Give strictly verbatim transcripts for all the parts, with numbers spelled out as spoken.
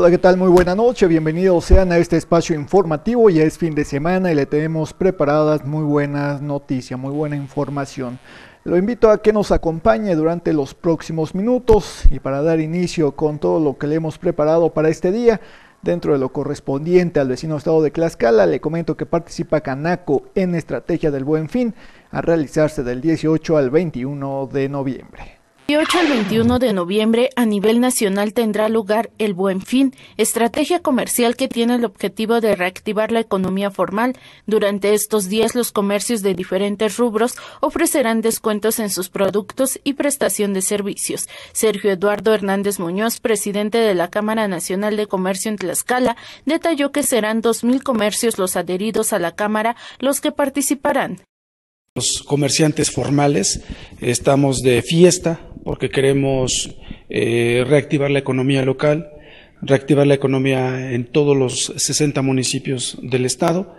Hola, ¿qué tal? Muy buena noche, bienvenidos sean a este espacio informativo. Ya es fin de semana y le tenemos preparadas muy buenas noticias, muy buena información. Lo invito a que nos acompañe durante los próximos minutos y para dar inicio con todo lo que le hemos preparado para este día, dentro de lo correspondiente al vecino estado de Tlaxcala, le comento que participa Canaco en estrategia del Buen Fin a realizarse del dieciocho al veintiuno de noviembre. Del dieciocho al veintiuno de noviembre a nivel nacional tendrá lugar el Buen Fin, estrategia comercial que tiene el objetivo de reactivar la economía formal. Durante estos días los comercios de diferentes rubros ofrecerán descuentos en sus productos y prestación de servicios. Sergio Eduardo Hernández Muñoz, presidente de la Cámara Nacional de Comercio en Tlaxcala, detalló que serán dos mil comercios los adheridos a la Cámara los que participarán. Los comerciantes formales estamos de fiesta porque queremos eh, reactivar la economía local, reactivar la economía en todos los sesenta municipios del estado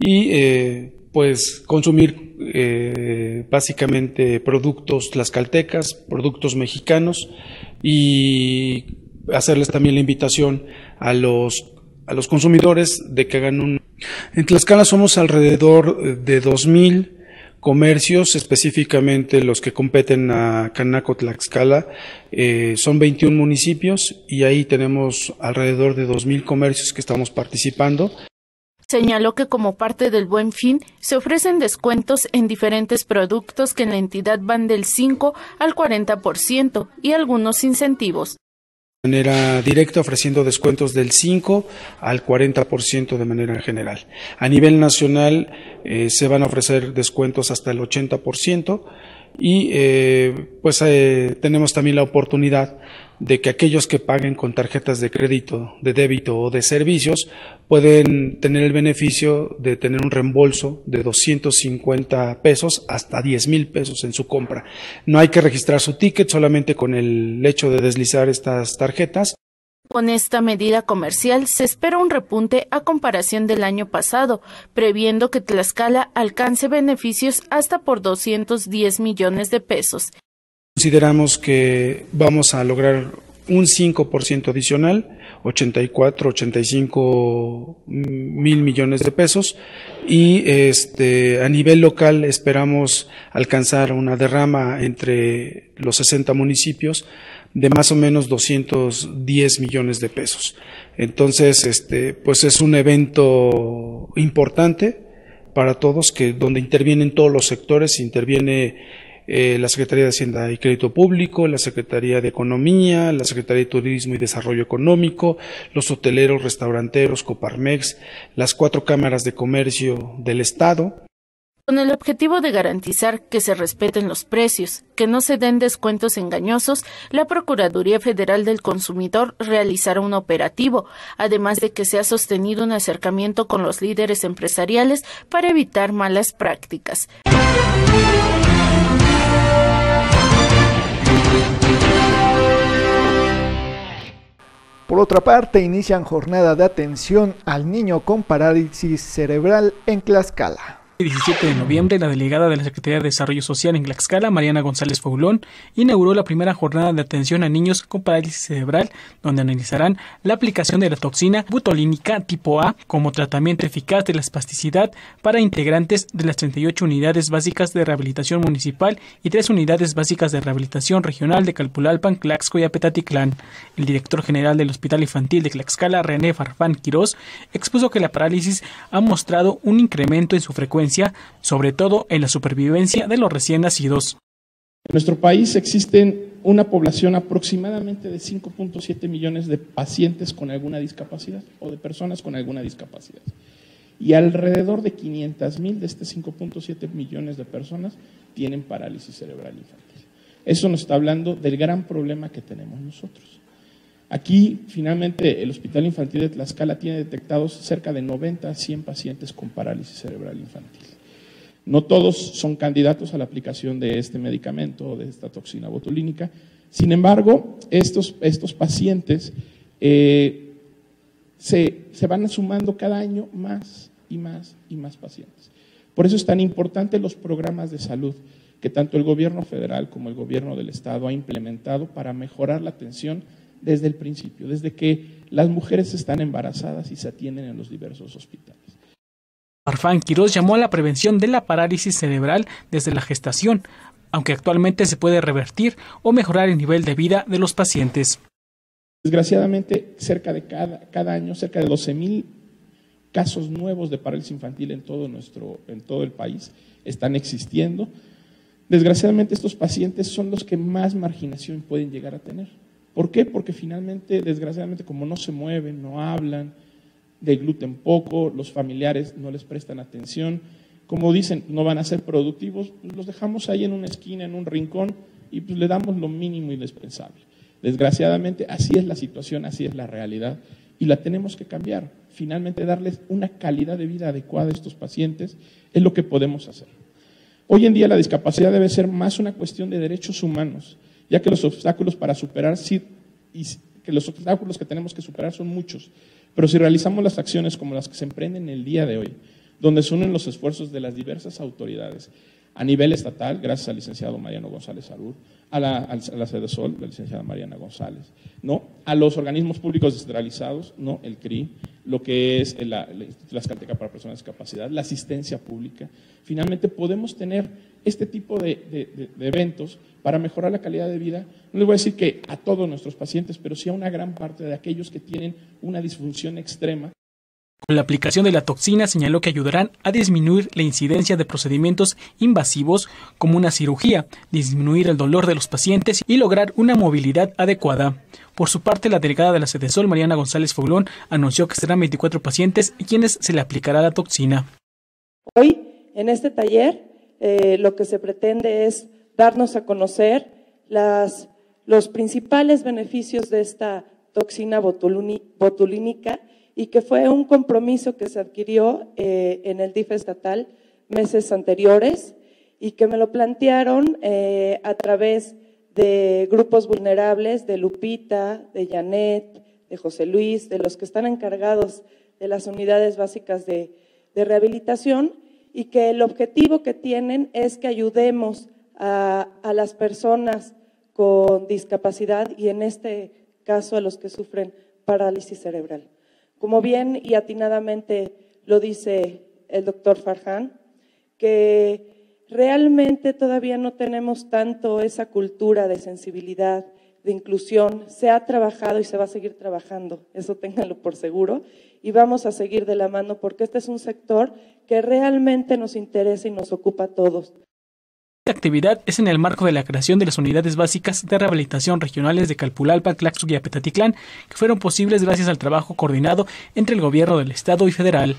y eh, pues consumir eh, básicamente productos tlaxcaltecas, productos mexicanos y hacerles también la invitación a los a los consumidores de que hagan un... En Tlaxcala somos alrededor de dos mil comercios, específicamente los que competen a Canaco Tlaxcala, eh, son veintiún municipios y ahí tenemos alrededor de dos mil comercios que estamos participando. Señaló que como parte del Buen Fin se ofrecen descuentos en diferentes productos que en la entidad van del cinco al cuarenta por ciento y algunos incentivos. De manera directa, ofreciendo descuentos del cinco al cuarenta por ciento de manera general. A nivel nacional eh, se van a ofrecer descuentos hasta el ochenta por ciento y eh, pues eh, tenemos también la oportunidad de que aquellos que paguen con tarjetas de crédito, de débito o de servicios pueden tener el beneficio de tener un reembolso de doscientos cincuenta pesos hasta diez mil pesos en su compra. No hay que registrar su ticket, solamente con el hecho de deslizar estas tarjetas. Con esta medida comercial se espera un repunte a comparación del año pasado, previendo que Tlaxcala alcance beneficios hasta por doscientos diez millones de pesos. Consideramos que vamos a lograr un cinco por ciento adicional, ochenta y cuatro, ochenta y cinco mil millones de pesos, y este a nivel local esperamos alcanzar una derrama entre los sesenta municipios de más o menos doscientos diez millones de pesos. Entonces, este, pues es un evento importante para todos, que donde intervienen todos los sectores, interviene Eh, la Secretaría de Hacienda y Crédito Público, la Secretaría de Economía, la Secretaría de Turismo y Desarrollo Económico, los hoteleros, restauranteros, Coparmex, las cuatro cámaras de comercio del estado. Con el objetivo de garantizar que se respeten los precios, que no se den descuentos engañosos, la Procuraduría Federal del Consumidor realizará un operativo, además de que se ha sostenido un acercamiento con los líderes empresariales para evitar malas prácticas. Por otra parte, inician jornada de atención al niño con parálisis cerebral en Tlaxcala. El diecisiete de noviembre, la delegada de la Secretaría de Desarrollo Social en Tlaxcala, Mariana González Favelón, inauguró la primera jornada de atención a niños con parálisis cerebral, donde analizarán la aplicación de la toxina butolínica tipo A como tratamiento eficaz de la espasticidad para integrantes de las treinta y ocho unidades básicas de rehabilitación municipal y tres unidades básicas de rehabilitación regional de Calpulalpan, Tlaxco y Apetatitlán. El director general del Hospital Infantil de Tlaxcala, René Farfán Quiroz, expuso que la parálisis ha mostrado un incremento en su frecuencia, sobre todo en la supervivencia de los recién nacidos. En nuestro país existen una población aproximadamente de cinco punto siete millones de pacientes con alguna discapacidad o de personas con alguna discapacidad. Y alrededor de quinientos mil de este cinco punto siete millones de personas tienen parálisis cerebral infantil. Eso nos está hablando del gran problema que tenemos nosotros. Aquí, finalmente, el Hospital Infantil de Tlaxcala tiene detectados cerca de noventa a cien pacientes con parálisis cerebral infantil. No todos son candidatos a la aplicación de este medicamento o de esta toxina botulínica. Sin embargo, estos, estos pacientes eh, se, se van sumando cada año más y más y más pacientes. Por eso es tan importante los programas de salud que tanto el gobierno federal como el gobierno del estado ha implementado para mejorar la atención desde el principio, desde que las mujeres están embarazadas y se atienden en los diversos hospitales. Farfán Quiroz llamó a la prevención de la parálisis cerebral desde la gestación, aunque actualmente se puede revertir o mejorar el nivel de vida de los pacientes. Desgraciadamente, cerca de cada, cada año, cerca de doce mil casos nuevos de parálisis infantil en todo, nuestro, en todo el país están existiendo. Desgraciadamente, estos pacientes son los que más marginación pueden llegar a tener. ¿Por qué? Porque finalmente, desgraciadamente, como no se mueven, no hablan, degluten poco, los familiares no les prestan atención, como dicen, no van a ser productivos, pues los dejamos ahí en una esquina, en un rincón, y pues le damos lo mínimo indispensable. Desgraciadamente, así es la situación, así es la realidad, y la tenemos que cambiar. Finalmente, darles una calidad de vida adecuada a estos pacientes es lo que podemos hacer. Hoy en día, la discapacidad debe ser más una cuestión de derechos humanos, ya que los obstáculos para superar, sí, y que los obstáculos que tenemos que superar son muchos, pero si realizamos las acciones como las que se emprenden el día de hoy, donde se unen los esfuerzos de las diversas autoridades, a nivel estatal, gracias al licenciado Mariano González Salud, a la, a la Sedesol, la licenciada Mariana González, ¿no? A los organismos públicos descentralizados, ¿no? El C R I, lo que es la, la Tlaxcalteca para Personas con Discapacidad, la asistencia pública. Finalmente podemos tener este tipo de, de, de, de eventos para mejorar la calidad de vida. No les voy a decir que a todos nuestros pacientes, pero sí a una gran parte de aquellos que tienen una disfunción extrema. Con la aplicación de la toxina señaló que ayudarán a disminuir la incidencia de procedimientos invasivos como una cirugía, disminuir el dolor de los pacientes y lograr una movilidad adecuada. Por su parte, la delegada de la Sedesol, Mariana González Favelón, anunció que serán veinticuatro pacientes a quienes se le aplicará la toxina. Hoy, en este taller, eh, lo que se pretende es darnos a conocer las, los principales beneficios de esta toxina botulínica, y que fue un compromiso que se adquirió eh, en el D I F estatal meses anteriores y que me lo plantearon eh, a través de grupos vulnerables, de Lupita, de Janet, de José Luis, de los que están encargados de las unidades básicas de, de rehabilitación, y que el objetivo que tienen es que ayudemos a, a las personas con discapacidad y en este caso a los que sufren parálisis cerebral. Como bien y atinadamente lo dice el doctor Farfán, que realmente todavía no tenemos tanto esa cultura de sensibilidad, de inclusión. Se ha trabajado y se va a seguir trabajando, eso ténganlo por seguro, y vamos a seguir de la mano porque este es un sector que realmente nos interesa y nos ocupa a todos. Esta actividad es en el marco de la creación de las unidades básicas de rehabilitación regionales de Calpulalpan, Tlaxco y Apetatitlán, que fueron posibles gracias al trabajo coordinado entre el gobierno del Estado y federal.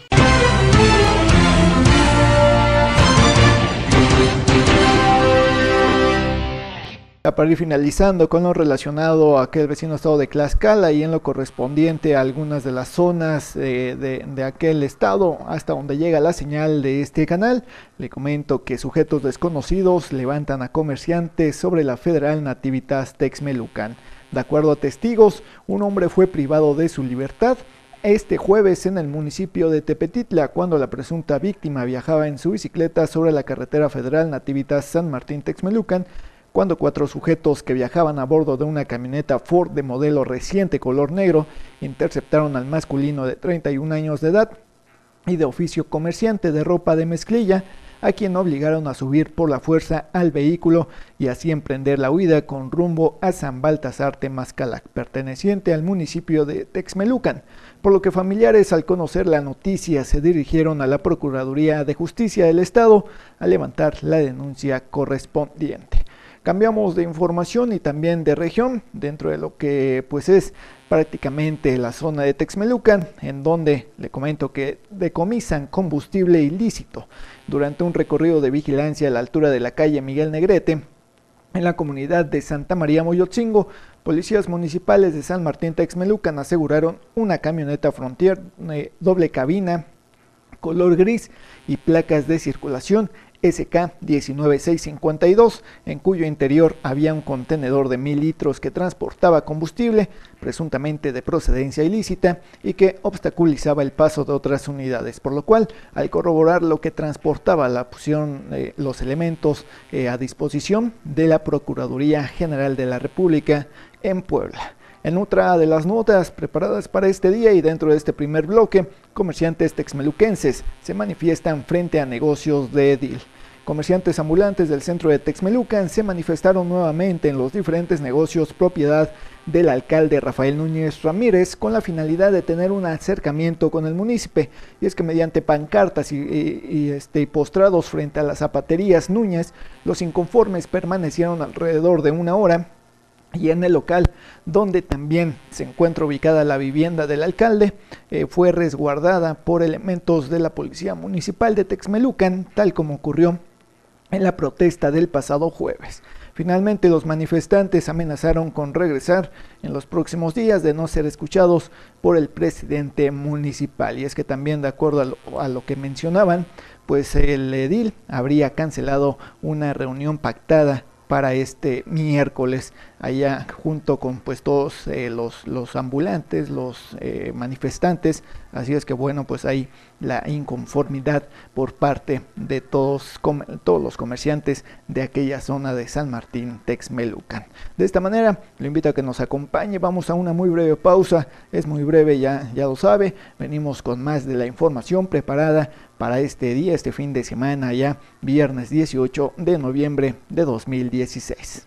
Para ir finalizando con lo relacionado a aquel vecino estado de Tlaxcala y en lo correspondiente a algunas de las zonas eh, de, de aquel estado hasta donde llega la señal de este canal, le comento que sujetos desconocidos levantan a comerciantes sobre la Federal Nativitas Texmelucan. De acuerdo a testigos, un hombre fue privado de su libertad este jueves en el municipio de Tepetitla, cuando la presunta víctima viajaba en su bicicleta sobre la carretera federal Nativitas San Martín Texmelucan, cuando cuatro sujetos que viajaban a bordo de una camioneta Ford de modelo reciente color negro interceptaron al masculino de treinta y un años de edad y de oficio comerciante de ropa de mezclilla, a quien obligaron a subir por la fuerza al vehículo y así emprender la huida con rumbo a San Baltasar Temascalac, perteneciente al municipio de Texmelucan, por lo que familiares al conocer la noticia se dirigieron a la Procuraduría de Justicia del Estado a levantar la denuncia correspondiente. Cambiamos de información y también de región, dentro de lo que pues es prácticamente la zona de Texmelucan, en donde le comento que decomisan combustible ilícito. Durante un recorrido de vigilancia a la altura de la calle Miguel Negrete, en la comunidad de Santa María Moyotzingo, policías municipales de San Martín Texmelucan aseguraron una camioneta Frontier eh, doble cabina, color gris y placas de circulación S K diecinueve seis cincuenta y dos, en cuyo interior había un contenedor de mil litros que transportaba combustible, presuntamente de procedencia ilícita, y que obstaculizaba el paso de otras unidades, por lo cual, al corroborar lo que transportaba, la pusieron eh, los elementos eh, a disposición de la Procuraduría General de la República en Puebla. En otra de las notas preparadas para este día y dentro de este primer bloque, comerciantes texmeluquenses se manifiestan frente a negocios de edil. Comerciantes ambulantes del centro de Texmelucan se manifestaron nuevamente en los diferentes negocios propiedad del alcalde Rafael Núñez Ramírez con la finalidad de tener un acercamiento con el munícipe, y es que mediante pancartas y, y, y este, postrados frente a las zapaterías Núñez, los inconformes permanecieron alrededor de una hora y en el local donde también se encuentra ubicada la vivienda del alcalde eh, fue resguardada por elementos de la Policía Municipal de Texmelucan, tal como ocurrió en la protesta del pasado jueves. Finalmente, los manifestantes amenazaron con regresar en los próximos días de no ser escuchados por el presidente municipal. Y es que también, de acuerdo a lo, a lo que mencionaban, pues el edil habría cancelado una reunión pactada para este miércoles, allá junto con pues todos eh, los, los ambulantes, los eh, manifestantes. Así es que bueno, pues hay la inconformidad por parte de todos, todos los comerciantes de aquella zona de San Martín Texmelucan. De esta manera, lo invito a que nos acompañe. Vamos a una muy breve pausa, es muy breve, ya, ya lo sabe. Venimos con más de la información preparada para este día, este fin de semana, ya viernes dieciocho de noviembre de dos mil dieciséis.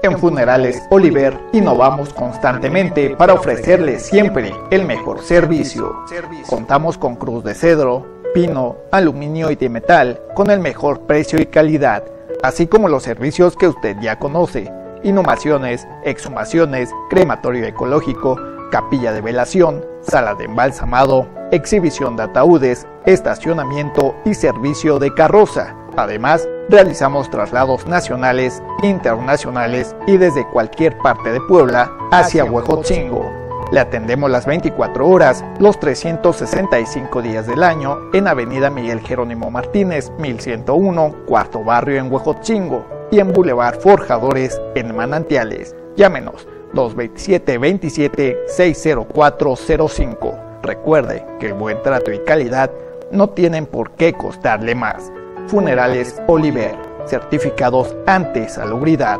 En Funerales Oliver innovamos constantemente para ofrecerles siempre el mejor servicio. Contamos con cruz de cedro, pino, aluminio y de metal con el mejor precio y calidad, así como los servicios que usted ya conoce: inhumaciones, exhumaciones, crematorio ecológico, capilla de velación, sala de embalsamado, exhibición de ataúdes, estacionamiento y servicio de carroza. Además, realizamos traslados nacionales, internacionales y desde cualquier parte de Puebla hacia Huejotzingo. Le atendemos las veinticuatro horas, los trescientos sesenta y cinco días del año en Avenida Miguel Jerónimo Martínez, mil ciento uno, Cuarto Barrio en Huejotzingo, y en Boulevard Forjadores en Manantiales. Llámenos dos dos siete, veintisiete, seis cero cuatro cero cinco. Recuerde que el buen trato y calidad no tienen por qué costarle más. Funerales Oliver, certificados ante salubridad.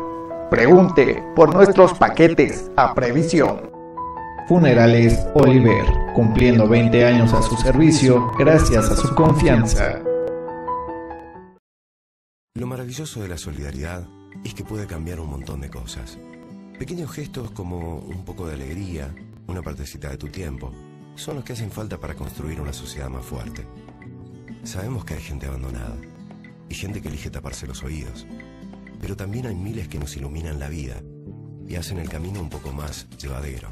Pregunte por nuestros paquetes a previsión. Funerales Oliver, cumpliendo veinte años a su servicio gracias a su confianza. Lo maravilloso de la solidaridad es que puede cambiar un montón de cosas. Pequeños gestos como un poco de alegría, una partecita de tu tiempo, son los que hacen falta para construir una sociedad más fuerte. Sabemos que hay gente abandonada y gente que elige taparse los oídos, pero también hay miles que nos iluminan la vida y hacen el camino un poco más llevadero.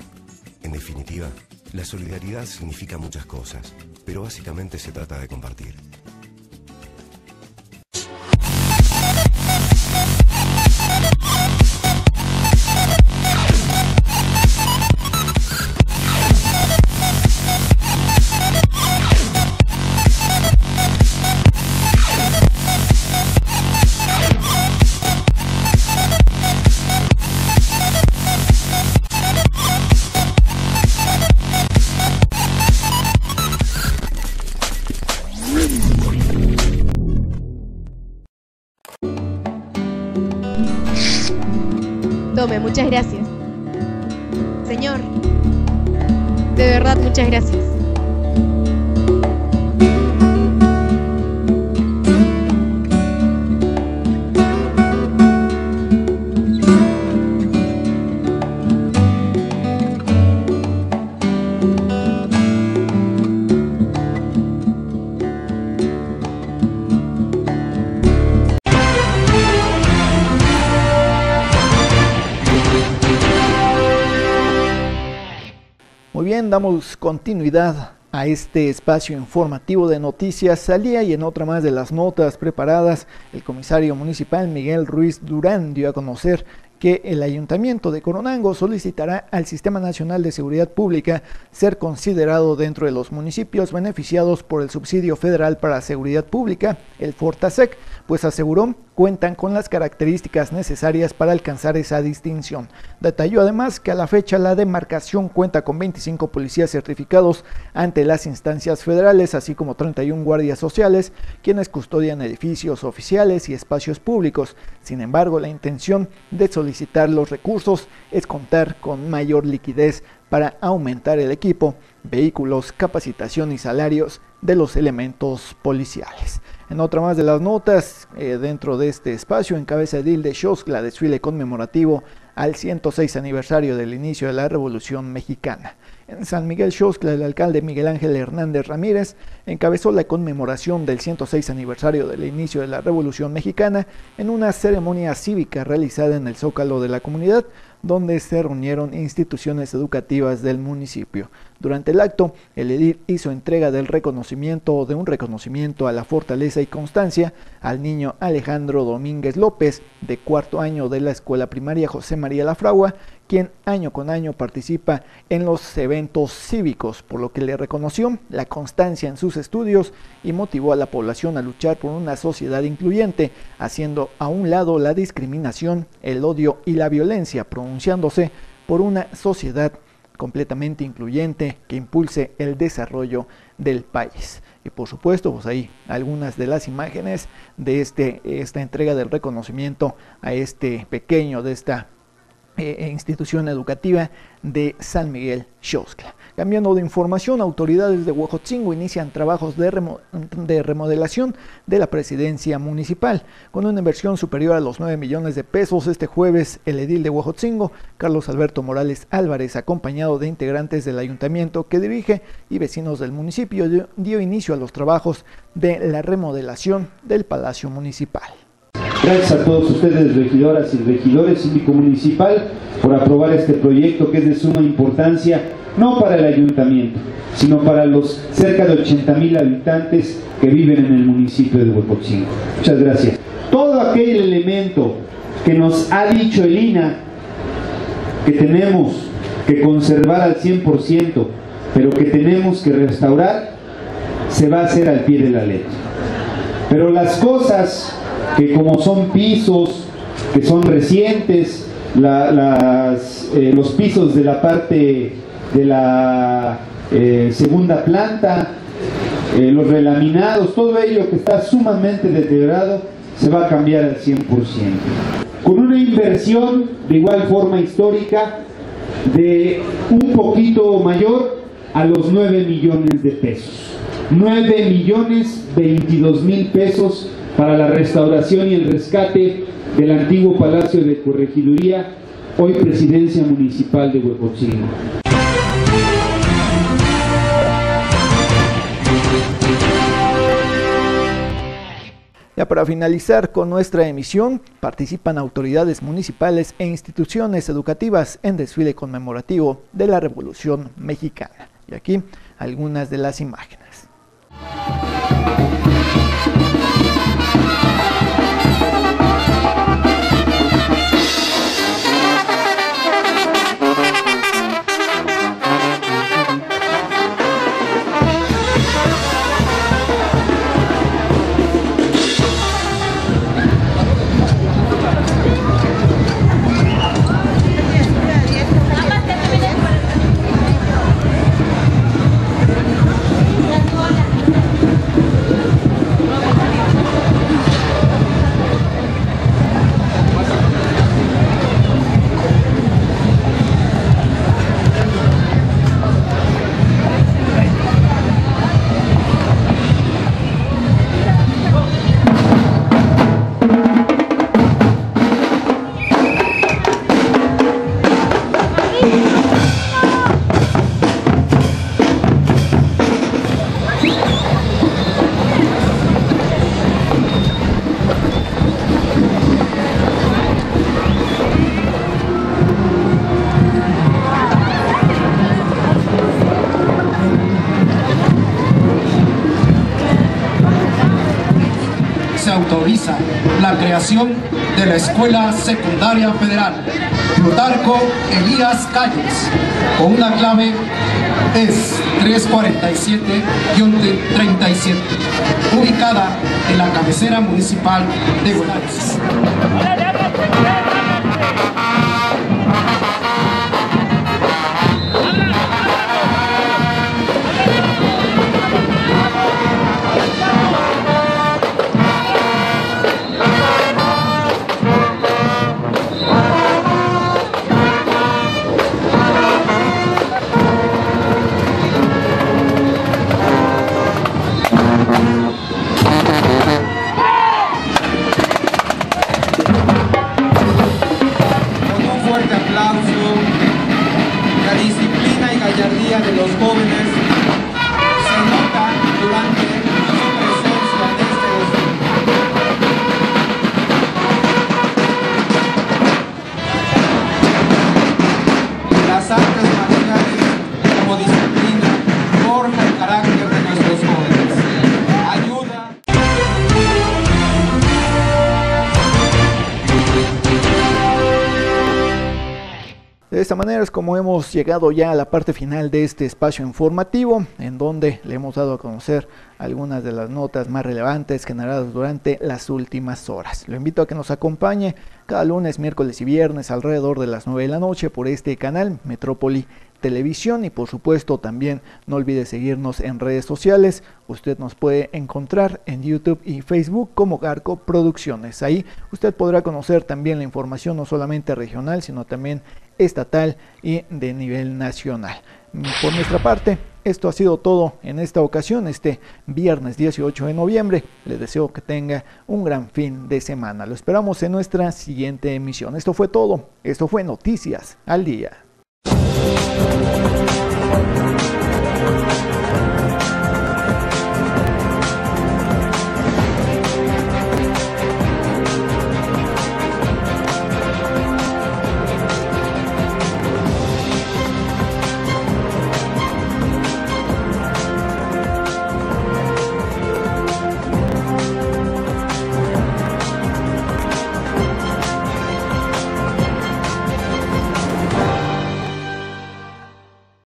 En definitiva, la solidaridad significa muchas cosas, pero básicamente se trata de compartir. Muchas gracias, señor. De verdad, muchas gracias. Damos continuidad a este espacio informativo de Noticias al Día, y en otra más de las notas preparadas, el comisario municipal Miguel Ruiz Durán dio a conocer que el Ayuntamiento de Coronango solicitará al Sistema Nacional de Seguridad Pública ser considerado dentro de los municipios beneficiados por el subsidio federal para seguridad pública, el Fortasec, pues aseguró cuentan con las características necesarias para alcanzar esa distinción. Detalló además que a la fecha la demarcación cuenta con veinticinco policías certificados ante las instancias federales, así como treinta y uno guardias sociales, quienes custodian edificios oficiales y espacios públicos. Sin embargo, la intención de solicitar los recursos es contar con mayor liquidez para aumentar el equipo, vehículos, capacitación y salarios de los elementos policiales. En otra más de las notas, eh, dentro de este espacio, en cabeza edil de Xoxtla, desfile conmemorativo al ciento seis aniversario del inicio de la Revolución Mexicana. En San Miguel Xoxtla, el alcalde Miguel Ángel Hernández Ramírez encabezó la conmemoración del ciento seis aniversario del inicio de la Revolución Mexicana en una ceremonia cívica realizada en el zócalo de la comunidad, donde se reunieron instituciones educativas del municipio. Durante el acto, el edil hizo entrega del reconocimiento de un reconocimiento a la fortaleza y constancia al niño Alejandro Domínguez López, de cuarto año de la escuela primaria José María Lafragua, quien año con año participa en los eventos cívicos, por lo que le reconoció la constancia en sus estudios y motivó a la población a luchar por una sociedad incluyente, haciendo a un lado la discriminación, el odio y la violencia, pronunciándose por una sociedad completamente incluyente que impulse el desarrollo del país. Y por supuesto, pues ahí algunas de las imágenes de este, esta entrega del reconocimiento a este pequeño de esta eh, institución educativa de San Miguel Xoxtla. Cambiando de información, autoridades de Huejotzingo inician trabajos de, remo de remodelación de la presidencia municipal. Con una inversión superior a los nueve millones de pesos, este jueves el edil de Huejotzingo, Carlos Alberto Morales Álvarez, acompañado de integrantes del ayuntamiento que dirige y vecinos del municipio, dio, dio inicio a los trabajos de la remodelación del Palacio Municipal. Gracias a todos ustedes, regidoras y regidores cívico municipal, por aprobar este proyecto que es de suma importancia, no para el ayuntamiento, sino para los cerca de ochenta mil habitantes que viven en el municipio de Huejotzingo. Muchas gracias. Todo aquel elemento que nos ha dicho el I N A H que tenemos que conservar al cien por ciento, pero que tenemos que restaurar, se va a hacer al pie de la letra. Pero las cosas que como son pisos, que son recientes, la, las, eh, los pisos de la parte de la eh, segunda planta, eh, los relaminados, todo ello que está sumamente deteriorado, se va a cambiar al cien por ciento. Con una inversión de igual forma histórica de un poquito mayor a los nueve millones de pesos. nueve millones veintidós mil pesos para la restauración y el rescate del antiguo Palacio de Corregiduría, hoy Presidencia Municipal de Huejotzingo. Ya para finalizar con nuestra emisión, participan autoridades municipales e instituciones educativas en desfile conmemorativo de la Revolución Mexicana. Y aquí algunas de las imágenes. se autoriza la creación de la Escuela Secundaria Federal Plutarco Elías Calles, con una clave es trescientos cuarenta y siete guion treinta y siete, ubicada en la cabecera municipal de Huejotzingo. De esta manera es como hemos llegado ya a la parte final de este espacio informativo, en donde le hemos dado a conocer algunas de las notas más relevantes generadas durante las últimas horas. Lo invito a que nos acompañe cada lunes, miércoles y viernes alrededor de las nueve de la noche por este canal Metrópoli Televisión, y por supuesto también no olvide seguirnos en redes sociales. Usted nos puede encontrar en YouTube y Facebook como Carco Producciones. Ahí usted podrá conocer también la información no solamente regional, sino también estatal y de nivel nacional. Por nuestra parte, esto ha sido todo en esta ocasión, este viernes dieciocho de noviembre. Les deseo que tenga un gran fin de semana. Lo esperamos en nuestra siguiente emisión. Esto fue todo. Esto fue Noticias al Día.